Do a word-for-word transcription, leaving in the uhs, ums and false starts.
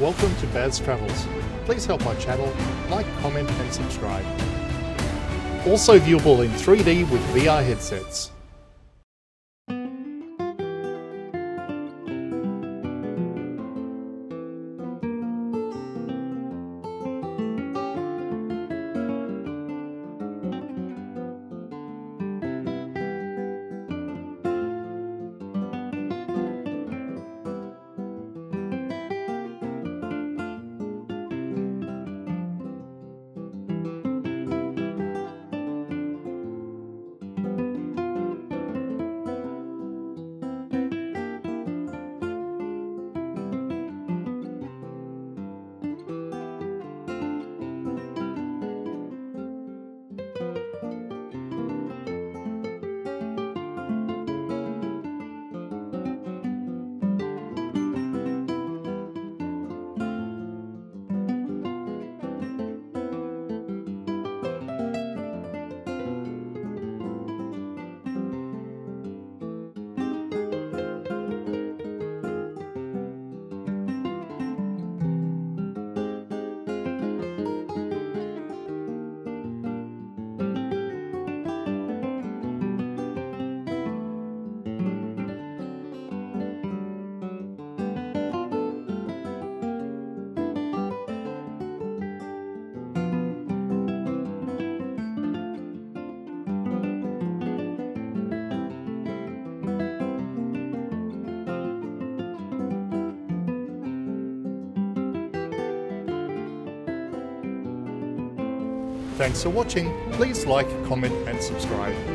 Welcome to Baz Travels. Please help my channel, like, comment and subscribe. Also viewable in three D with V R headsets. Thanks for watching. Please like, comment and subscribe.